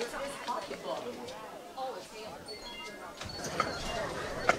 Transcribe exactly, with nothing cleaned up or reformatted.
It's his pocketbook. Oh, it's him.